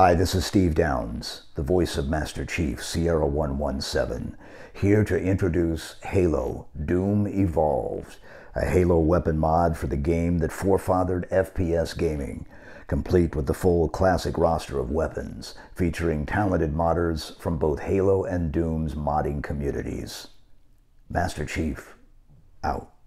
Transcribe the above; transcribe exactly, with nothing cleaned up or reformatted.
Hi, this is Steve Downes, the voice of Master Chief, Sierra one one seven, here to introduce Halo Doom Evolved, a Halo weapon mod for the game that forefathered F P S gaming, complete with the full classic roster of weapons, featuring talented modders from both Halo and Doom's modding communities. Master Chief, out.